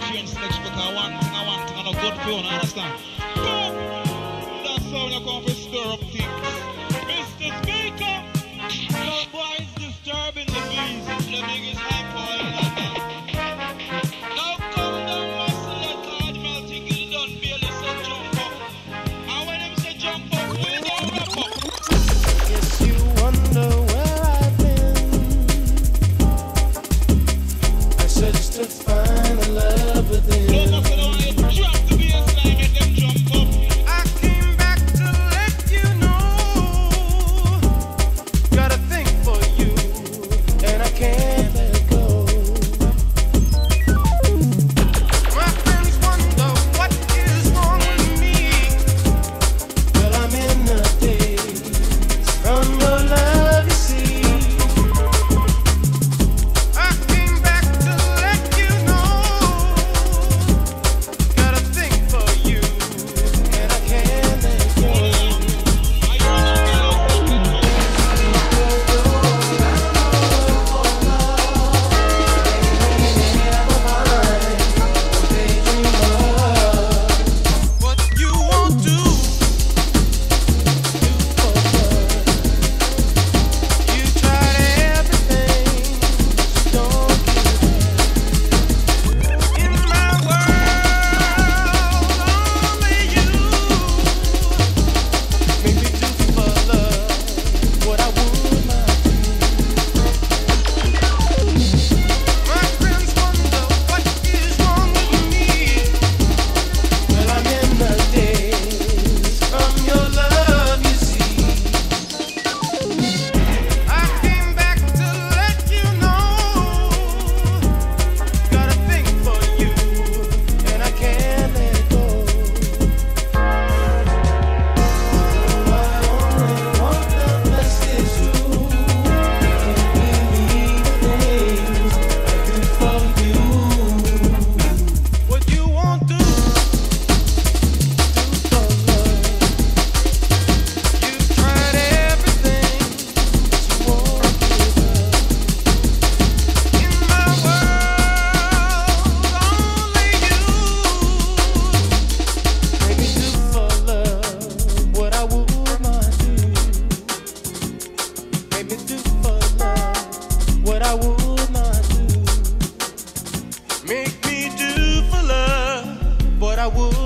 go change selection because one thing and a good phone, you understand? Boom! That's how you come to stir up things. Mr. Speaker, your boy is disturbing the beast. The biggest empire in the world. Now come down, muscle, let Cardinal think he done barely said jump up. And when him say jump up, we don't wrap up. Yes, you wonder where I've been. I searched to find the love within. No, I would.